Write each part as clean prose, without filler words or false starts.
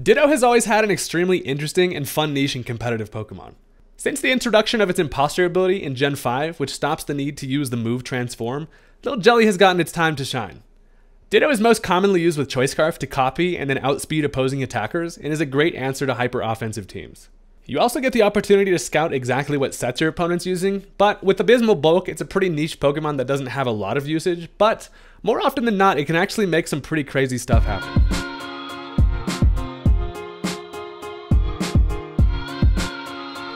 Ditto has always had an extremely interesting and fun niche in competitive Pokemon. Since the introduction of its imposter ability in Gen 5, which stops the need to use the move Transform, Little Jelly has gotten its time to shine. Ditto is most commonly used with Choice Scarf to copy and then outspeed opposing attackers, and is a great answer to hyper-offensive teams. You also get the opportunity to scout exactly what sets your opponent's using, but with Abysmal Bulk, it's a pretty niche Pokemon that doesn't have a lot of usage, but more often than not, it can actually make some pretty crazy stuff happen.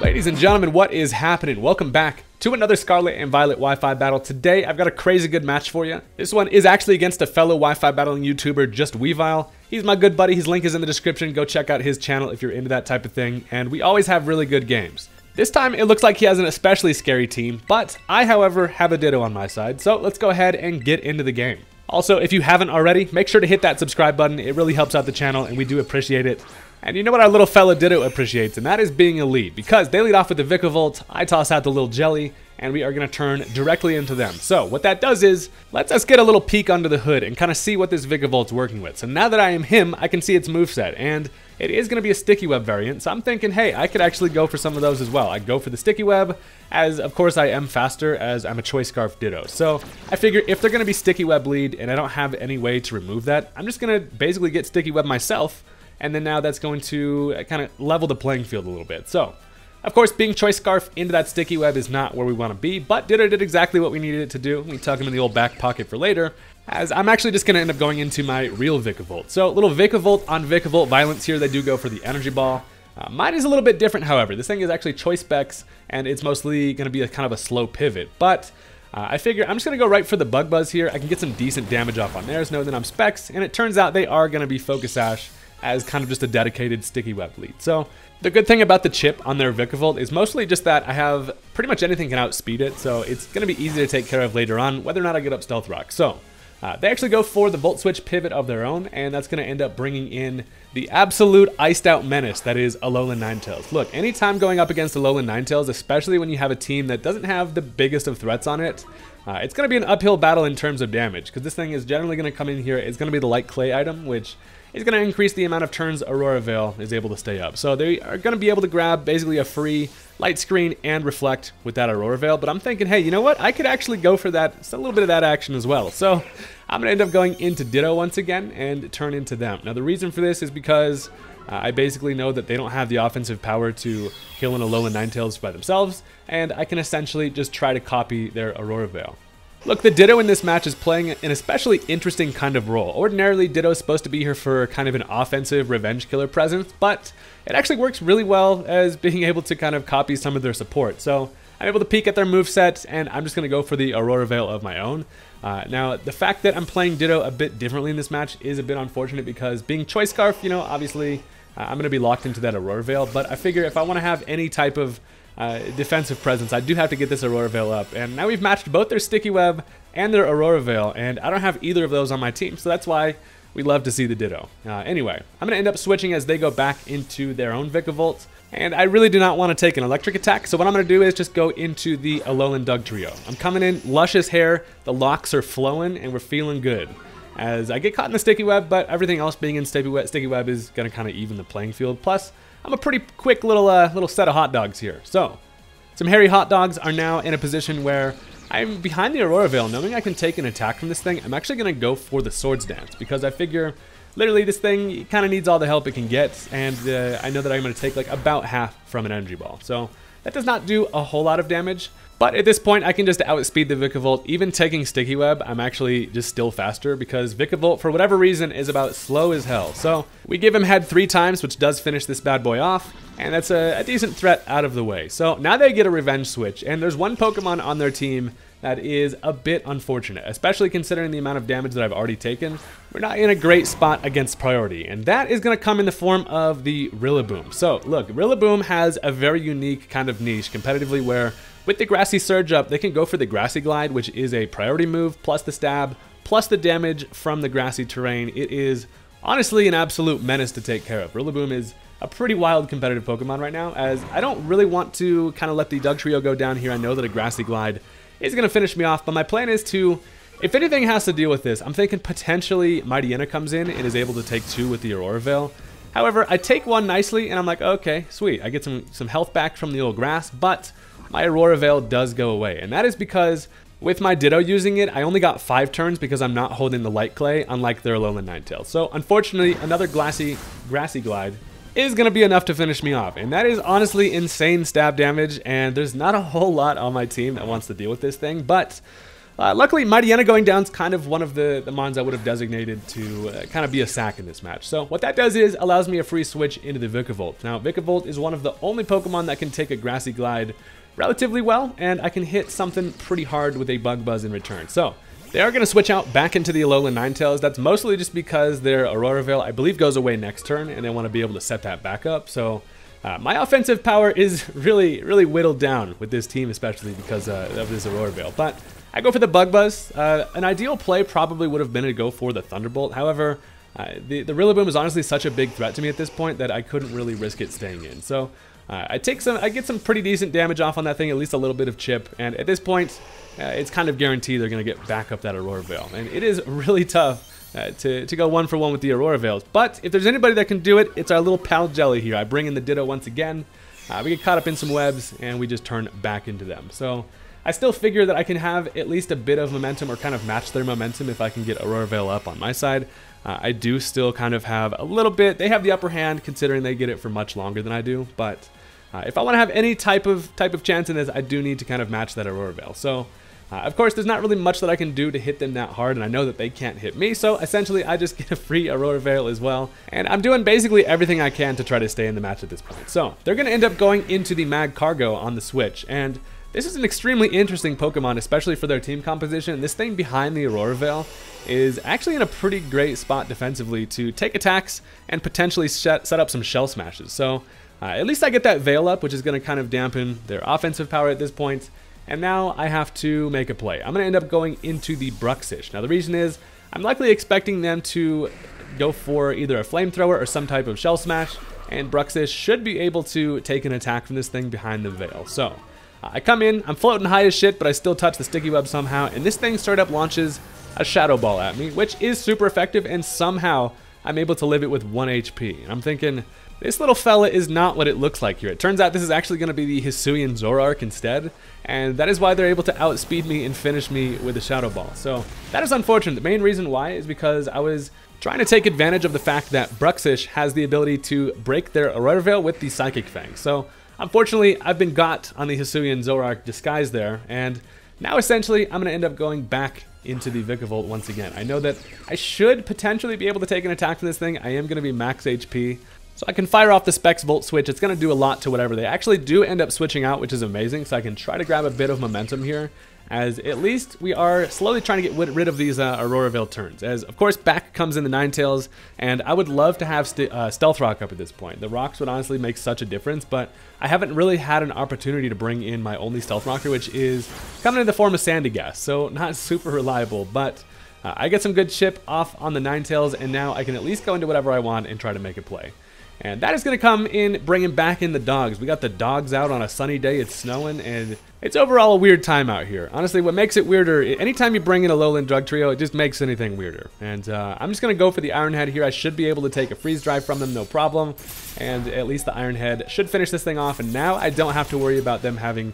Ladies and gentlemen, what is happening? Welcome back to another Scarlet and Violet Wi-Fi battle. Today, I've got a crazy good match for you. This one is actually against a fellow Wi-Fi battling YouTuber, JustWeavile. He's my good buddy. His link is in the description. Go check out his channel if you're into that type of thing. And we always have really good games. This time, it looks like he has an especially scary team, but I, however, have a Ditto on my side. So let's go ahead and get into the game. Also, if you haven't already, make sure to hit that subscribe button. It really helps out the channel, and we do appreciate it. And you know what our little fella Ditto appreciates, and that is being a lead, because they lead off with the Vikavolt, I toss out the Little Jelly, and we are going to turn directly into them. So what that does is, lets us get a little peek under the hood and kind of see what this Vigavolt's working with. So now that I am him, I can see its moveset, and it is going to be a Sticky Web variant, so I'm thinking, hey, I could actually go for some of those as well. I'd go for the Sticky Web, as of course I am faster, as I'm a Choice Scarf Ditto. So I figure if they're going to be Sticky Web lead, and I don't have any way to remove that, I'm just going to basically get Sticky Web myself, and then now that's going to kind of level the playing field a little bit. So, of course, being Choice Scarf into that Sticky Web is not where we want to be, but Ditto did exactly what we needed it to do. We tuck him in the old back pocket for later, as I'm actually just going to end up going into my real Vikavolt. So, little Vikavolt on Vikavolt violence here. They do go for the Energy Ball. Mine is a little bit different, however. This thing is actually Choice Specs, and it's mostly going to be a kind of a slow pivot, but I figure I'm just going to go right for the Bug Buzz here. I can get some decent damage off on theirs, knowing that I'm Specs, and it turns out they are going to be Focus Sash, as kind of just a dedicated Sticky Web lead. So the good thing about the chip on their Vikavolt is mostly just that I have pretty much anything can outspeed it, so it's going to be easy to take care of later on, whether or not I get up Stealth Rock. So they actually go for the Volt Switch pivot of their own, and that's going to end up bringing in the absolute iced out menace that is Alolan Ninetales. Look, anytime going up against Alolan Ninetales, especially when you have a team that doesn't have the biggest of threats on it, it's going to be an uphill battle in terms of damage, because this thing is generally going to come in here. It's going to be the Light Clay item, which is going to increase the amount of turns Aurora Veil is able to stay up. So they are going to be able to grab basically a free Light Screen and Reflect with that Aurora Veil. But I'm thinking, hey, you know what? I could actually go for that, a little bit of that action as well. So I'm going to end up going into Ditto once again and turn into them. Now the reason for this is because I basically know that they don't have the offensive power to kill an Alolan Ninetales by themselves, and I can essentially just try to copy their Aurora Veil. Look, the Ditto in this match is playing an especially interesting kind of role. Ordinarily, Ditto is supposed to be here for kind of an offensive revenge killer presence, but it actually works really well as being able to kind of copy some of their support. So I'm able to peek at their moveset, and I'm just going to go for the Aurora Veil of my own. Now, the fact that I'm playing Ditto a bit differently in this match is a bit unfortunate, because being Choice Scarf, you know, obviously I'm going to be locked into that Aurora Veil, but I figure if I want to have any type of defensive presence, I do have to get this Aurora Veil up. And now we've matched both their Sticky Web and their Aurora Veil, and I don't have either of those on my team, so that's why we love to see the Ditto. Anyway, I'm going to end up switching as they go back into their own Vikavolt, and I really do not want to take an electric attack, so what I'm going to do is just go into the Alolan Dugtrio. I'm coming in, luscious hair, the locks are flowing, and we're feeling good. As I get caught in the Sticky Web, but everything else being in Sticky Web is going to kind of even the playing field. Plus, I'm a pretty quick little set of hot dogs here. So, some hairy hot dogs are now in a position where I'm behind the Aurora Veil. Knowing I can take an attack from this thing, I'm actually going to go for the Swords Dance, because I figure literally this thing kind of needs all the help it can get, and I know that I'm going to take like about half from an Energy Ball. So that does not do a whole lot of damage, but at this point I can just outspeed the Vikavolt. Even taking Sticky Web, I'm actually just still faster, because Vikavolt, for whatever reason, is about slow as hell. So we give him head 3 times, which does finish this bad boy off, and that's a decent threat out of the way. So now they get a revenge switch, and there's one Pokemon on their team that is a bit unfortunate, especially considering the amount of damage that I've already taken. We're not in a great spot against priority, and that is going to come in the form of the Rillaboom. So look, Rillaboom has a very unique kind of niche competitively, where with the Grassy Surge up, they can go for the Grassy Glide, which is a priority move, plus the stab, plus the damage from the grassy terrain. It is honestly an absolute menace to take care of. Rillaboom is a pretty wild competitive Pokemon right now, as I don't really want to kind of let the Dugtrio go down here. I know that a Grassy Glide is going to finish me off, but my plan is to, if anything has to deal with this, I'm thinking potentially Mightyena comes in and is able to take 2 with the Aurora Veil. However, I take one nicely, and I'm like, okay, sweet. I get some health back from the old grass, but my Aurora Veil does go away. And that is because with my Ditto using it, I only got 5 turns because I'm not holding the Light Clay, unlike their Alolan Ninetales. So, unfortunately, another Grassy Glide is going to be enough to finish me off. And that is honestly insane stab damage, and there's not a whole lot on my team that wants to deal with this thing, but luckily, Mightyena going down is kind of one of the mons I would have designated to kind of be a sack in this match. So what that does is allows me a free switch into the Vikavolt. Now, Vikavolt is one of the only Pokemon that can take a Grassy Glide relatively well, and I can hit something pretty hard with a Bug Buzz in return. So they are going to switch out back into the Alolan Ninetales. That's mostly just because their Aurora Veil, I believe, goes away next turn, and they want to be able to set that back up. So my offensive power is really, really whittled down with this team, especially because of this Aurora Veil. But I go for the Bug Buzz. An ideal play probably would have been to go for the Thunderbolt. However, the Rillaboom is honestly such a big threat to me at this point that I couldn't really risk it staying in. So I get some pretty decent damage off on that thing, at least a little bit of chip. And at this point, it's kind of guaranteed they're going to get back up that Aurora Veil. And it is really tough to go one for one with the Aurora Veils. But if there's anybody that can do it, it's our little pal Jelly here. I bring in the Ditto once again. We get caught up in some webs, and we just turn back into them. So I still figure that I can have at least a bit of momentum or kind of match their momentum if I can get Aurora Veil up on my side. I do still kind of have a little bit. They have the upper hand considering they get it for much longer than I do. But if I want to have any type of chance in this, I do need to kind of match that Aurora Veil. So of course, there's not really much that I can do to hit them that hard, and I know that they can't hit me, so essentially I just get a free Aurora Veil as well, and I'm doing basically everything I can to try to stay in the match at this point. So they're going to end up going into the Magcargo on the switch, and this is an extremely interesting Pokemon, especially for their team composition. This thing behind the Aurora Veil is actually in a pretty great spot defensively to take attacks and potentially set up some shell smashes. So at least I get that Veil up, which is going to kind of dampen their offensive power at this point. And now I have to make a play. I'm going to end up going into the Bruxish. Now the reason is I'm likely expecting them to go for either a Flamethrower or some type of Shell Smash, and Bruxish should be able to take an attack from this thing behind the Veil. So I come in, I'm floating high as shit, but I still touch the Sticky Web somehow, and this thing straight up launches a Shadow Ball at me, which is super effective, and somehow I'm able to live it with 1 HP. And I'm thinking, this little fella is not what it looks like here. It turns out this is actually going to be the Hisuian Zoroark instead, and that is why they're able to outspeed me and finish me with a Shadow Ball. So that is unfortunate. The main reason why is because I was trying to take advantage of the fact that Bruxish has the ability to break their Aurora Veil with the Psychic Fang. So unfortunately, I've been got on the Hisuian Zoroark disguise there, and now essentially I'm going to end up going back into the Vikavolt once again. I know that I should potentially be able to take an attack from this thing. I am going to be max HP, so I can fire off the Specs Volt switch. It's going to do a lot to whatever. They actually do end up switching out, which is amazing, so I can try to grab a bit of momentum here, as at least we are slowly trying to get rid of these Aurora Veil turns. As, of course, back comes in the Ninetales, and I would love to have Stealth Rock up at this point. The rocks would honestly make such a difference, but I haven't really had an opportunity to bring in my only Stealth Rocker, which is coming in the form of Sandygast, so not super reliable, but I get some good chip off on the Ninetales, and now I can at least go into whatever I want and try to make a play. And that is going to come in, bringing back in the dogs. We got the dogs out on a sunny day. It's snowing, and it's overall a weird time out here. Honestly, what makes it weirder, anytime you bring in Alolan Dugtrio, it just makes anything weirder. And I'm just going to go for the Iron Head here. I should be able to take a freeze drive from them, no problem. And at least the Iron Head should finish this thing off. And now I don't have to worry about them having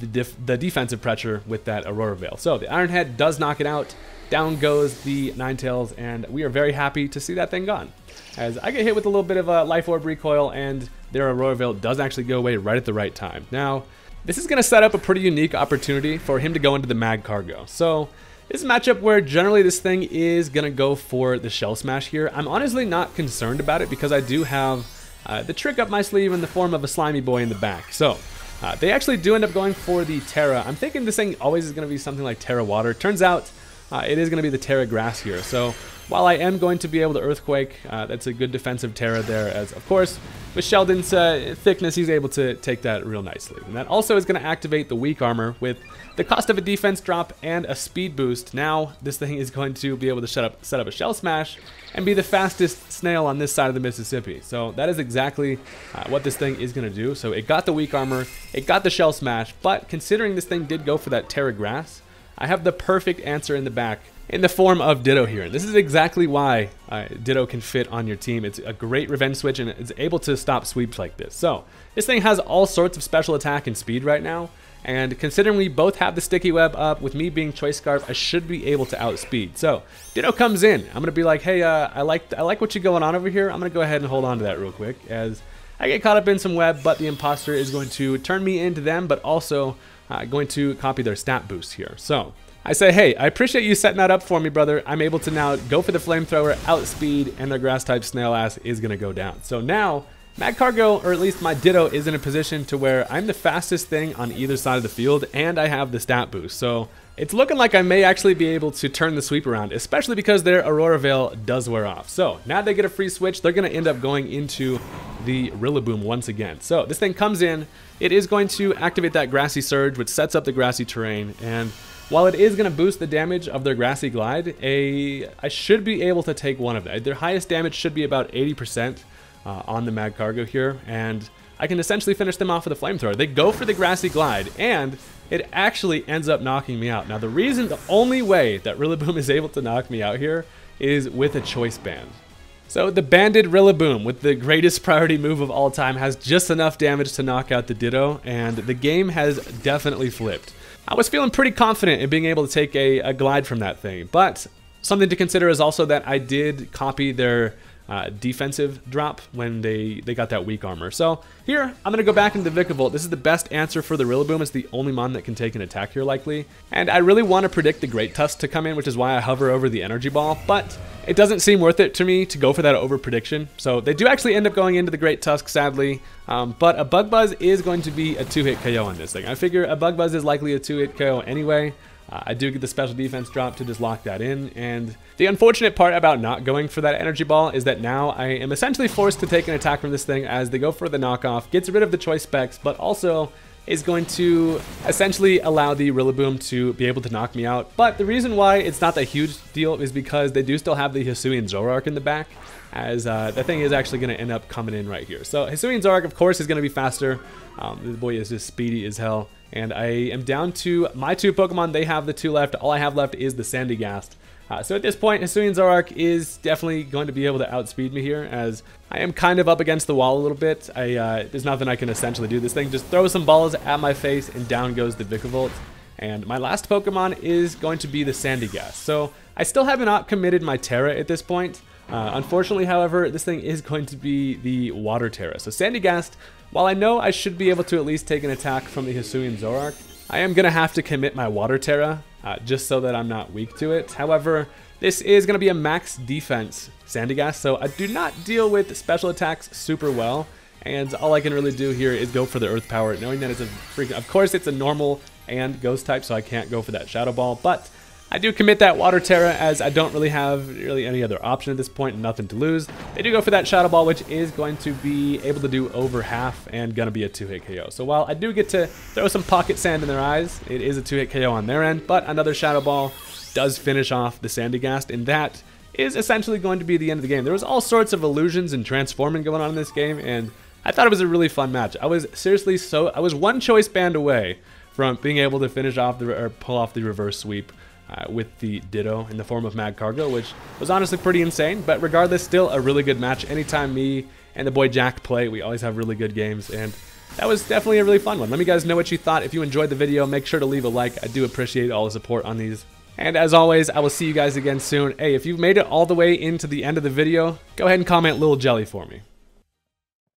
the defensive pressure with that Aurora Veil. So the Iron Head does knock it out. Down goes the Ninetales, and we are very happy to see that thing gone, as I get hit with a little bit of a Life Orb recoil, and their Aurora Veil does actually go away right at the right time. Now, this is going to set up a pretty unique opportunity for him to go into the Magcargo. So this is a matchup where generally this thing is going to go for the Shell Smash here. I'm honestly not concerned about it because I do have the trick up my sleeve in the form of a Slimy Boy in the back. So they actually do end up going for the Terra. I'm thinking this thing always is going to be something like Terra Water. Turns out it is going to be the Terra Grass here, so while I am going to be able to Earthquake, that's a good defensive Terra there, as of course with Sheldon's thickness, he's able to take that real nicely. And that also is going to activate the weak armor with the cost of a defense drop and a speed boost. Now this thing is going to be able to set up a Shell Smash and be the fastest snail on this side of the Mississippi. So that is exactly what this thing is going to do. So it got the weak armor, it got the Shell Smash, but considering this thing did go for that Terra Grass, I have the perfect answer in the back in the form of Ditto here. And this is exactly why Ditto can fit on your team. It's a great revenge switch and it's able to stop sweeps like this. So this thing has all sorts of special attack and speed right now. And considering we both have the sticky web up, with me being Choice Scarf, I should be able to outspeed. So Ditto comes in. I'm gonna be like, hey, I like what you're going on over here. I'm gonna go ahead and hold on to that real quick as I get caught up in some web, but the imposter is going to turn me into them, but also going to copy their stat boost here. So I say, hey, I appreciate you setting that up for me, brother. I'm able to now go for the flamethrower, outspeed, and their grass type snail ass is gonna go down. So now Magcargo, or at least my Ditto, is in a position to where I'm the fastest thing on either side of the field and I have the stat boost. So it's looking like I may actually be able to turn the sweep around, especially because their Aurora Veil does wear off. So now they get a free switch. They're going to end up going into the Rillaboom once again. So this thing comes in. It is going to activate that Grassy Surge, which sets up the grassy terrain. And while it is going to boost the damage of their Grassy Glide, I should be able to take one of them. Their highest damage should be about 80%. On the Magcargo here, and I can essentially finish them off with a flamethrower. They go for the Grassy Glide, and it actually ends up knocking me out. Now the reason, the only way that Rillaboom is able to knock me out here is with a Choice Band. So the banded Rillaboom, with the greatest priority move of all time, has just enough damage to knock out the Ditto, and the game has definitely flipped. I was feeling pretty confident in being able to take a glide from that thing, but something to consider is also that I did copy their defensive drop when they got that weak armor. So here, I'm gonna go back into the Vikavolt. This is the best answer for the Rillaboom. It's the only mon that can take an attack here likely. And I really wanna predict the Great Tusk to come in, which is why I hover over the Energy Ball, but it doesn't seem worth it to me to go for that over prediction. So they do actually end up going into the Great Tusk, sadly, but a Bug Buzz is going to be a 2-hit KO on this thing. I figure a Bug Buzz is likely a 2-hit KO anyway. I do get the special defense drop to just lock that in, and the unfortunate part about not going for that energy ball is that now I am essentially forced to take an attack from this thing as they go for the knockoff, gets rid of the choice specs, but also is going to essentially allow the Rillaboom to be able to knock me out. But the reason why it's not that huge deal is because they do still have the Hisuian Zoroark in the back, as that thing is actually going to end up coming in right here. So Hisuian Zoroark, of course, is going to be faster. This boy is just speedy as hell. And I am down to my 2 Pokemon. They have the 2 left. All I have left is the Sandygast. So at this point, Hisuian Zoroark is definitely going to be able to outspeed me here, as I am kind of up against the wall a little bit. There's nothing I can essentially do. This thing just throws some balls at my face, and down goes the Vikavolt. And my last Pokemon is going to be the Sandygast. So I still have not committed my Terra at this point. Unfortunately, however, this thing is going to be the Water Terra. So Sandygast, while I know I should be able to at least take an attack from the Hisuian Zoroark, I am going to have to commit my Water Terra just so that I'm not weak to it. However, this is going to be a max defense Sandygast, so I do not deal with special attacks super well. And all I can really do here is go for the Earth Power, knowing that it's a freaking... Of course, it's a normal and Ghost type, so I can't go for that Shadow Ball, but I do commit that Water Terra as I don't really have any other option at this point, nothing to lose. They do go for that Shadow Ball, which is going to be able to do over half and going to be a 2-hit KO. So while I do get to throw some pocket sand in their eyes, it is a 2-hit KO on their end, but another Shadow Ball does finish off the Sandygast, and that is essentially going to be the end of the game. There was all sorts of illusions and transforming going on in this game, and I thought it was a really fun match. I was seriously I was one choice band away from being able to finish off the, or pull off the reverse sweep with the Ditto in the form of Magcargo, which was honestly pretty insane. But regardless, still a really good match. Anytime me and the boy Jack play, we always have really good games, and that was definitely a really fun one. Let me guys know what you thought. If you enjoyed the video, make sure to leave a like. I do appreciate all the support on these. And as always, I will see you guys again soon. Hey, if you've made it all the way into the end of the video, go ahead and comment Little Jelly for me.